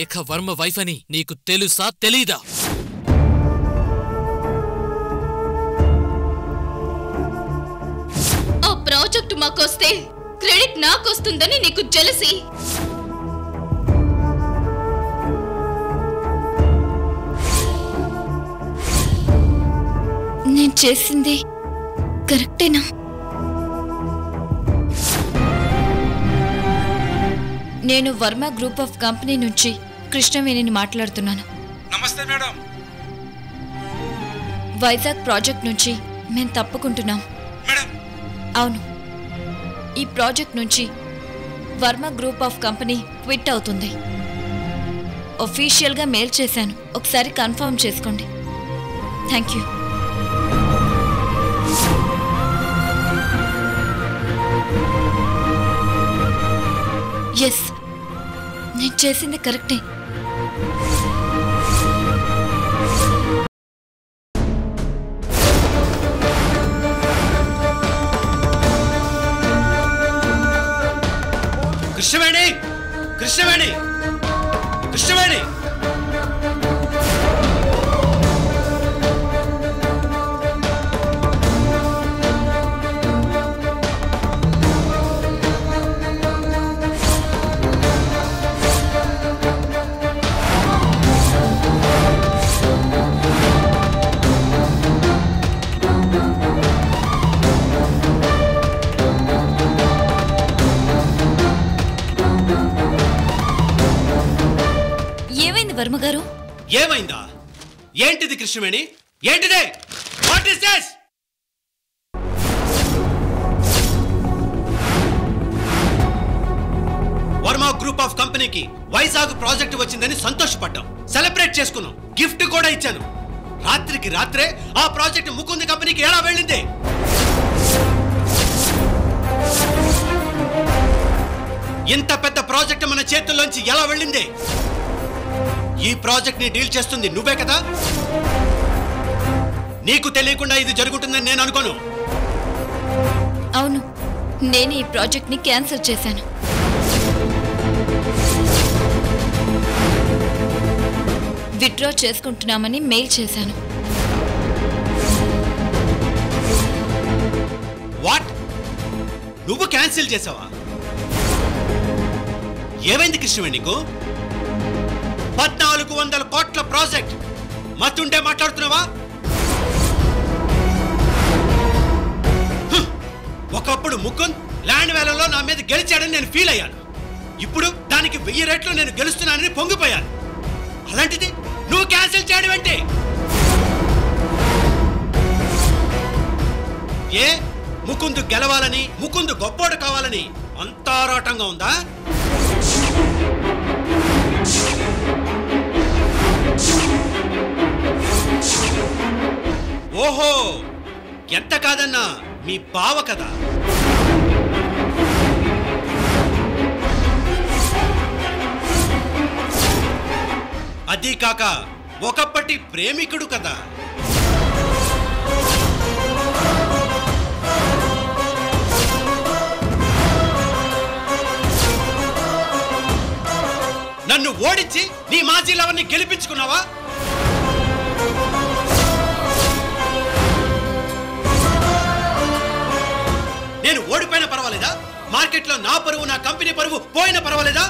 रेख वर्म వైఫని నీకు తెలుసా తెలీదా? ఆ ప్రాజెక్ట్ మాకొస్తే క్రెడిట్ నాకొస్తుందని నీకు జెలసీ. నేను చేసింది కరెక్టేనా? నేను వర్మ గ్రూప్ ఆఫ్ కంపెనీ నుంచి కృష్ణవేణిని మాట్లాడుతున్నాను. నమస్తే మేడం. వైజాగ్ ప్రాజెక్ట్ నుంచి నేను తప్పుకుంటున్నాం మేడం. అవును, ఈ ప్రాజెక్ట్ నుంచి Varma group of company quit అవుతుంది. ఆఫీషియల్ గా మెయిల్ చేశాను, ఒకసారి కన్ఫర్మ్ చేసుకోండి. థాంక్యూ. Yes, నేను చేసింది కరెక్టే. కృష్ణవేణి, కృష్ణవేణి, కృష్ణవేణి. వర్మగారు ఏమైందా? ఏంటిది కృష్ణవేణి? ఏంటిది? What is this? Varma group of కంపెనీకి వైజాగ్ ప్రాజెక్ట్ వచ్చిందని సంతోషపడ్డాం, సెలబ్రేట్ చేసుకున్నాం, గిఫ్ట్ కూడా ఇచ్చాను. రాత్రికి రాత్రే ఆ ప్రాజెక్ట్ ముకుంద కంపెనీకి ఎలా వెళ్ళింది? ఇంత పెద్ద ప్రాజెక్ట్ మన చేతుల్లోంచి ఎలా వెళ్ళింది? ఈ ప్రాజెక్ట్ ని డీల్ చేస్తుంది నువ్వే కదా. నీకు తెలియకుండా ఇది జరుగుతుందని నేను అనుకోను. అవును, నేను ఈ ప్రాజెక్ట్ ని క్యాన్సిల్ చేశాను. విత్డ్రా చేసుకుంటున్నామని మెయిల్ చేశాను. వాట్? నువ్వు క్యాన్సిల్ చేసావా? ఏమైంది కృష్ణవేణి నీకు? 1400 కోట్ల ప్రాజెక్ట్ మతుండే మాట్లాడుతున్నావా? ఒకప్పుడు ముకుంద్ ల్యాండ్ వేలలో నా మీద గెలిచాడని నేను ఫీల్ అయ్యాను. ఇప్పుడు దానికి 1000 రెట్లు నేను గెలుస్తున్నానని పొంగిపోయాను. అలాంటిది నువ్వు క్యాన్సిల్ చేయడం ఏంటి? ఏ ముకుంద్ గెలవాలని, ముకుంద్ గొప్పోడు కావాలని అంత ఆరాటంగా ఉందా? ఓహో, ఎంత కాదన్నా మీ బావ కదా. అదీ కాక ఒకప్పటి ప్రేమికుడు కదా. నన్ను ఓడించి నీ మాజీ లవర్ని గెలిపించుకున్నావా? నేను ఓడిపోయినా పర్వాలేదా? మార్కెట్లో నా పరువు, నా కంపెనీ పరువు పోయినా పర్వాలేదా?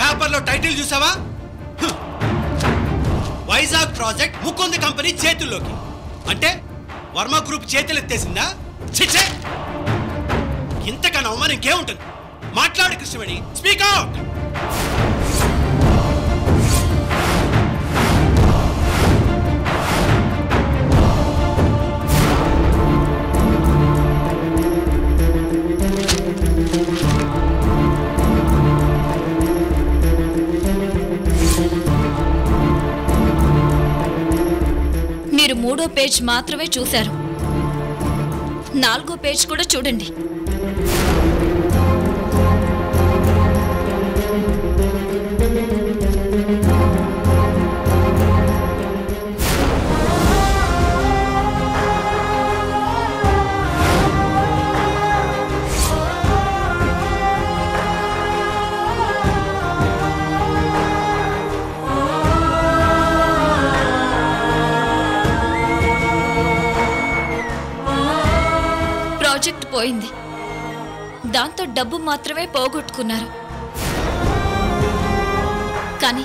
పేపర్లో టైటిల్ చూసావా? వైజాగ్ ప్రాజెక్ట్ ముకుంద కంపెనీ చేతుల్లోకి అంటే వర్మ గ్రూప్ చేతులు ఎత్తేసిందా? చిచ్చే, ఇంతకన్నా అవమానం ఇంకేముంటుంది? మాట్లాడు కృష్ణవేణి, స్పీక్ అవుట్. మీరు 3వ పేజ్ మాత్రమే చూశారు, 4వ పేజ్ కూడా చూడండి. పోయింది దాంతో డబ్బు మాత్రమే పోగొట్టుకున్నారు కానీ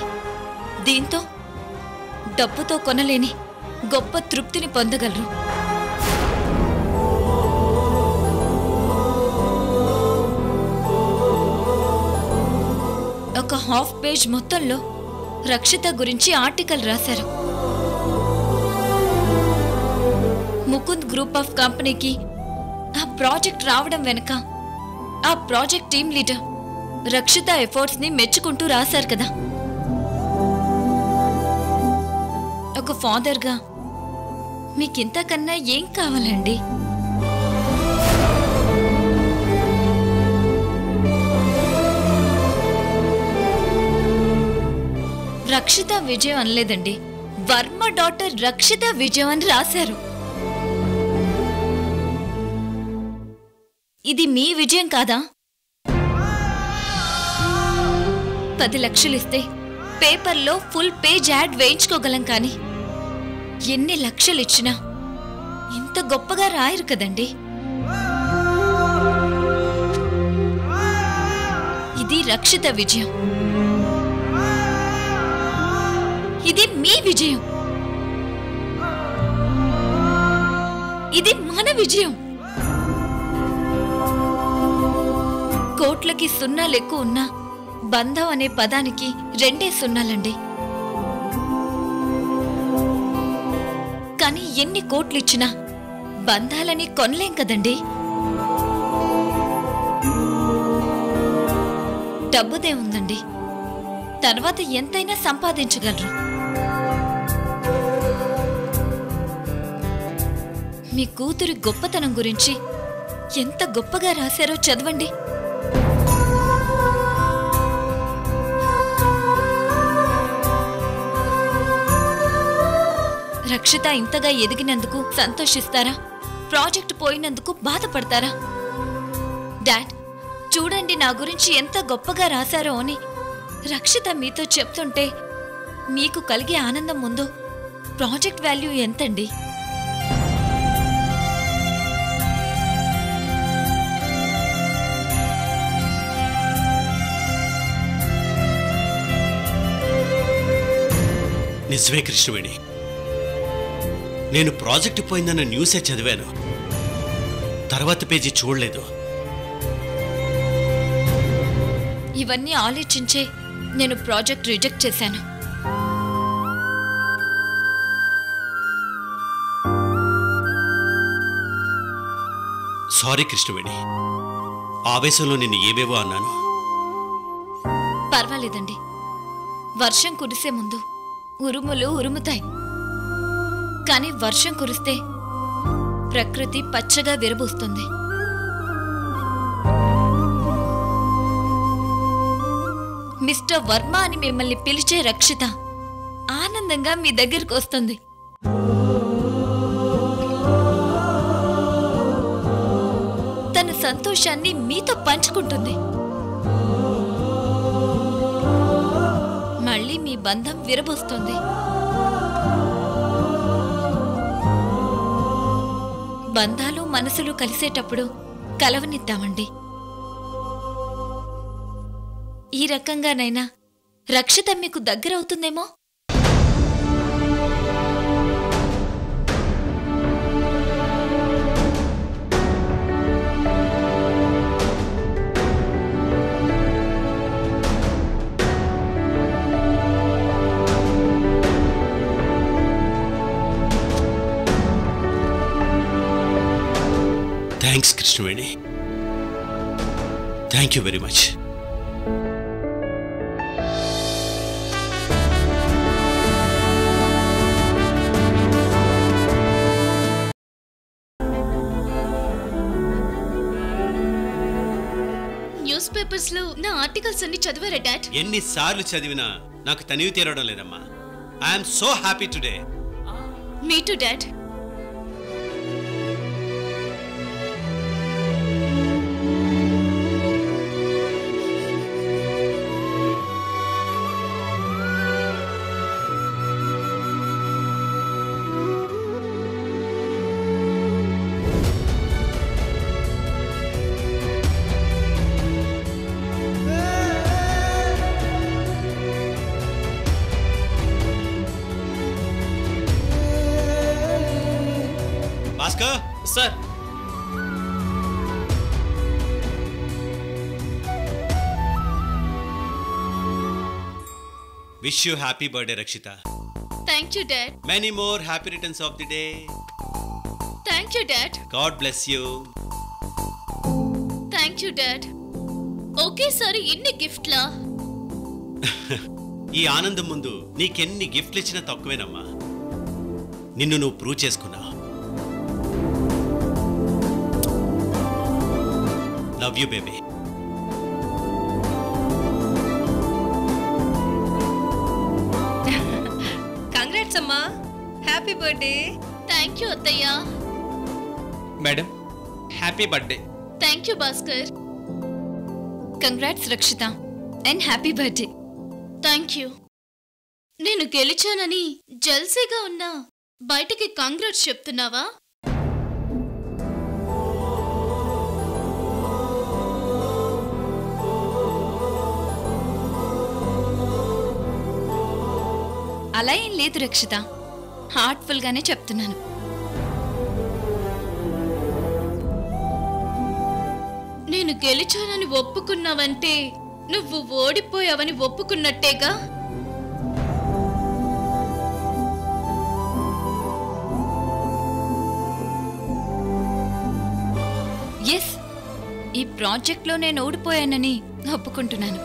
దీంతో డబ్బుతో కొనలేని గొప్ప తృప్తిని పొందగలరు ఒక హాఫ్ పేజ్ మొత్తంలో రక్షిత గురించి ఆర్టికల్ రాశారు मुकुंद ग्रूप ऑफ कंपनी की आ प्रोजेक्ट रावडम वेनका आ project team leader Rakshita efforts नी मेच्चुकुंटू रासार कदा ఒక फादर गा मीकिंतकन्ना एं कावालंडी रक्षिता विजय अनलेदंडी वर्मा डॉटर रक्षिता विजय अनि राशारु इदी मी विजयं कादा 10 లక్షలు ఇస్తే పేపర్ లో ఫుల్ పేజ్ యాడ్ వేయించుకోగలం కానీ ఎన్ని లక్షలు ఇచ్చినా ఇంత గొప్పగా రాయరు కదండి ఇది రక్షిత విజయం ఇది మీ విజయం ఇది మన విజయం కోట్లకి సున్నాలు ఎక్కువ ఉన్న బంధం అనే పదానికి రెండే సున్నాలండి కానీ ఎన్ని కోట్లు ఇచ్చినా బంధాలని కొనలేం కదండి డబ్బుదే ఉందండి తర్వాత ఎంతైనా సంపాదించగలరు మీ కూతురి గొప్పతనం గురించి ఎంత గొప్పగా రాశారో చదవండి రక్షిత ఇంతగా ఎదిగినందుకు సంతోషిస్తారా ప్రాజెక్ట్ పోయినందుకు బాధపడతారా డాడ్ చూడండి నా గురించి ఎంత గొప్పగా రాశారో అని రక్షిత మీతో చెప్తుంటే మీకు కలిగే ఆనందం ముందు ప్రాజెక్ట్ వాల్యూ ఎంతండి నిజమే కృష్ణవేణి నేను ప్రాజెక్ట్ పోయిందన్న న్యూసే చదివాను తర్వాత పేజీ చూడలేదు ఇవన్నీ ఆలోచించే నేను ప్రాజెక్ట్ రిజెక్ట్ చేశాను సారీ కృష్ణవేణి ఆవేశంలో నిన్ను ఏవేవో అన్నాను పర్వాలేదండి వర్షం కురిసే ముందు ఉరుములు ఉరుముతాయి కానీ వర్షం కురిస్తే ప్రకృతి పచ్చగా విరబూస్తుంది మిస్టర్ వర్మ అని మిమ్మల్ని పిలిచే రక్షిత ఆనందంగా మీ దగ్గరికి వస్తుంది తన సంతోషాన్ని మీతో పంచుకుంటుంది మళ్ళీ మీ బంధం విరబూస్తుంది బంధాలు మనసులు కలిసేటప్పుడు కలవనిద్దామండి ఈ రకంగానైనా రక్షిత మీకు దగ్గర అవుతుందేమో Thanks Krishnaveni Thank you very much newspapers లో నా ఆర్టికల్స్ అన్ని చదివారా డాడ్ ఎన్ని సార్లు చదివినా నాకు తనివి తీరడం లేదమ్మా I am so happy today Me too dad Vizag sir. Wish you happy birthday Rakshita. Thank you dad. Many more happy returns of the day. Thank you dad. God bless you. Thank you dad. Okay sir इन्नी गिफ्टला ఈ ఆనందం ముందు నీకెన్ని గిఫ్ట్లు ఇచ్చినా తక్కువేనమ్మా. నిన్ను నువ్వు ప్రూవ్ చేసుకున్నావు. Love you baby. కంగ్రాట్స్ అమ్మా. Happy birthday. థాంక్యూ అత్తయ్య. Madam happy birthday. Thank you Bhaskar. Congrats Rakshita and happy birthday. Thank you. నేను గెలిచానని జల్సీగా ఉన్నా బయటికి కాంగ్రెస్ చెప్తున్నావా? అలా ఏం లేదు రక్షిత, హార్ట్ఫుల్ గానే చెప్తున్నాను. నేను గెలిచానని ఒప్పుకున్నావంటే నువ్వు ఓడిపోయావని ఒప్పుకున్నట్టేగా. ఎస్, ఈ ప్రాజెక్ట్లో నేను ఓడిపోయానని ఒప్పుకుంటున్నాను.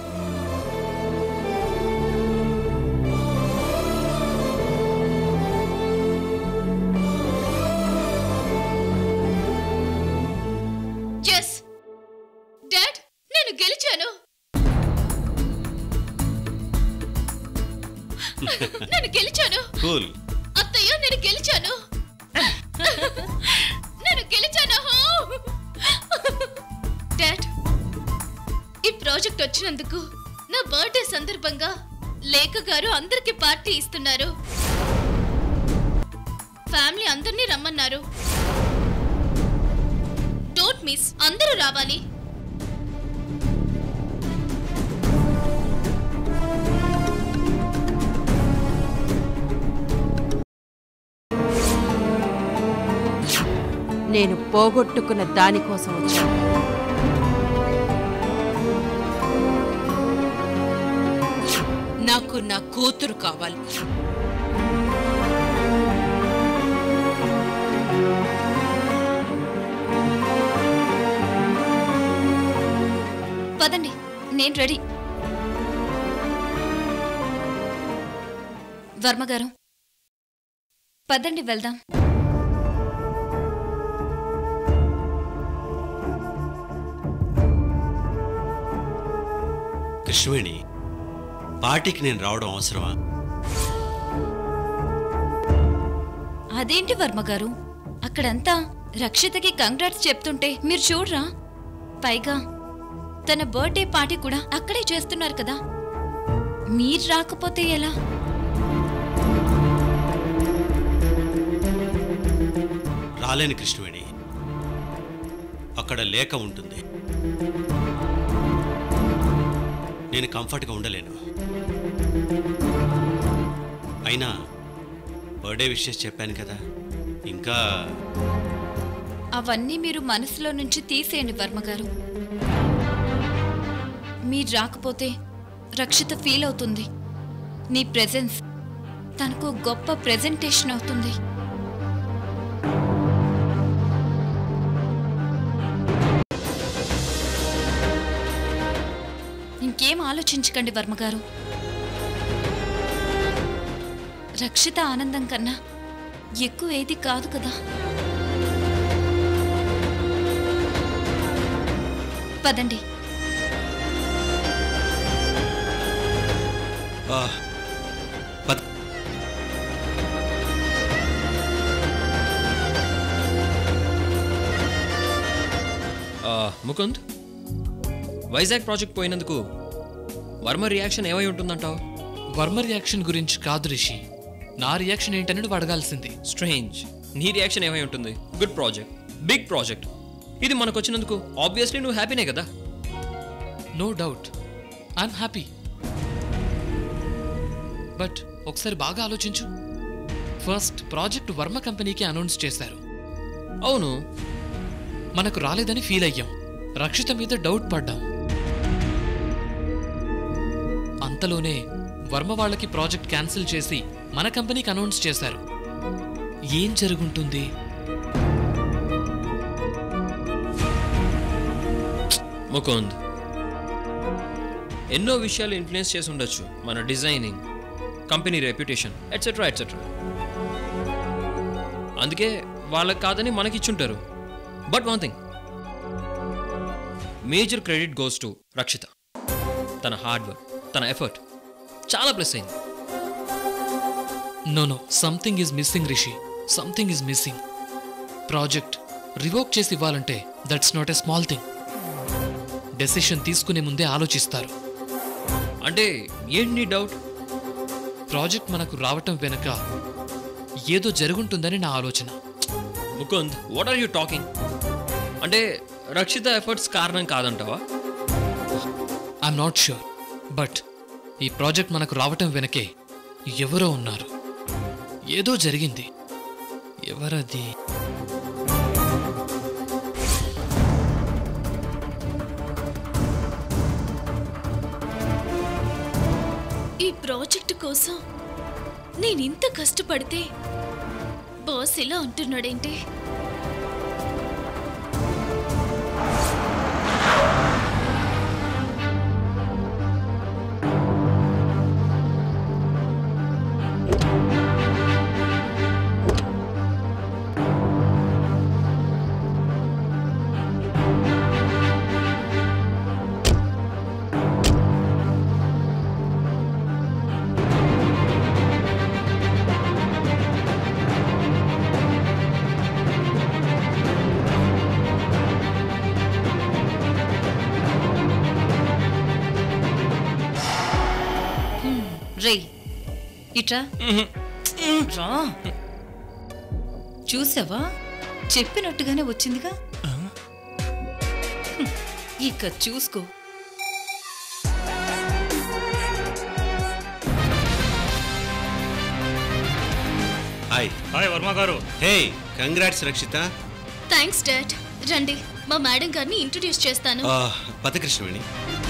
అందరికి పార్టీ ఇస్తున్నారు, ఫ్యామిలీ అందర్నీ రమ్మన్నారు. డోంట్ మిస్, అందరూ రావాలి. నేను పోగొట్టుకున్న దానికోసం వచ్చాను. నాకు నా కూతురు కావాలి. పదండి, నేను రెడీ. వర్మగారు పదండి, వెళ్దాం. కృష్ణవేణి, పార్టీకి నేను రావడం అవసరమా? అదేంటి వర్మగారు, అక్కడంతా రక్షితకి కంగ్రాట్స్ చెప్తుంటే మీరు చూడరా? పైగా తన బర్త్డే పార్టీ కూడా అక్కడే చేస్తున్నారు కదా, మీరు రాకపోతే ఎలా? రాలేని కృష్ణవేణి, అక్కడ లేక ఉంటుంది, నేను కంఫర్ట్గా ఉండలేను. అయినా బర్త్డే విషెస్ చెప్పాను కదా, ఇంకా అవన్నీ మీరు మనసులో నుంచి తీసేయండి వర్మగారు. మీరు రాకపోతే రక్షిత ఫీల్ అవుతుంది. నీ ప్రెజెన్స్ తనకు గొప్ప ప్రెజెంటేషన్ అవుతుంది. ఇంకేం ఆలోచించకండి వర్మగారు, రక్షిత ఆనందం కన్నా ఎక్కువ ఏది కాదు కదా. పదండి. ముకుంద్, వైజాగ్ ప్రాజెక్ట్ పోయినందుకు వర్మ రియాక్షన్ ఏమై ఉంటుందంటావు? వర్మ రియాక్షన్ గురించి కాదు రిషి, నా రియాక్షన్ ఏంటనేది అడగాల్సింది. స్ట్రేంజ్, నీ రియాక్షన్ ఏమై ఉంటుంది? గుడ్ ప్రాజెక్ట్, బిగ్ ప్రాజెక్ట్, ఇది మనకు వచ్చినందుకు ఆబ్వియస్లీ నువ్వు హ్యాపీనే కదా. No doubt I'm happy, but ఒకసారి బాగా ఆలోచించు. ఫస్ట్ ప్రాజెక్ట్ వర్మ కంపెనీకి అనౌన్స్ చేశారు, అవును మనకు రాలేదని ఫీల్ అయ్యాం. రక్షిత మీద డౌట్ పడ్డాం. అంతలోనే వర్మ వాళ్ళకి ప్రాజెక్ట్ క్యాన్సిల్ చేసి మన కంపెనీకి అనౌన్స్ చేశారు. ఏం జరుగుంటుంది? ముకుంద్, ఎన్నో విషయాలు ఇన్ఫ్లుయెన్స్ చేసి ఉండొచ్చు. మన designing, company reputation, etcetera etcetera. అందుకే వాళ్ళకి కాదని మనకి ఇచ్చుంటారు. But one thing, major credit goes to Rakshita. తన హార్డ్ వర్క్, తన ఎఫర్ట్ చాలా ప్లస్ అయింది. No, something is missing Rishi. Something is missing. Project revoke చేసి ఇవ్వాలంటే that's not a small thing. Decision తీసుకునే ముందే ఆలోచిస్తారు. అంటే ఏంటి నీ డౌట్? ప్రాజెక్ట్ మనకు రావటం వెనుక ఏదో జరుగుంటుందని నా ఆలోచన. Mukund, what are you talking? అంటే రక్షిత ఎఫర్ట్స్ కారణం కాదంటావా? ఐఎమ్ నాట్ ష్యూర్, బట్ ఈ ప్రాజెక్ట్ మనకు రావటం వెనకే ఎవరో ఉన్నారు. ఏదో జరిగింది. ఎవరది? ఈ ప్రాజెక్ట్ కోసం నేను ఇంత కష్టపడితే బాస్ ఇలా ఉంటున్నాడేంటి? చూసావా, చెప్పినట్టుగానే వచ్చిందిగా. ఇక చూసుకో. Hi hi Varma garu. Hey, congrats Rakshita. Thanks dad. రండి, మా మేడం గారిని ఇంట్రొడ్యూస్ చేస్తాను. పద కృష్ణవేణి.